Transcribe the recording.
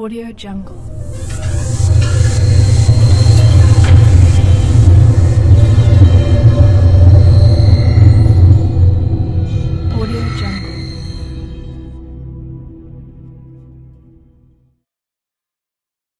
Audio Jungle.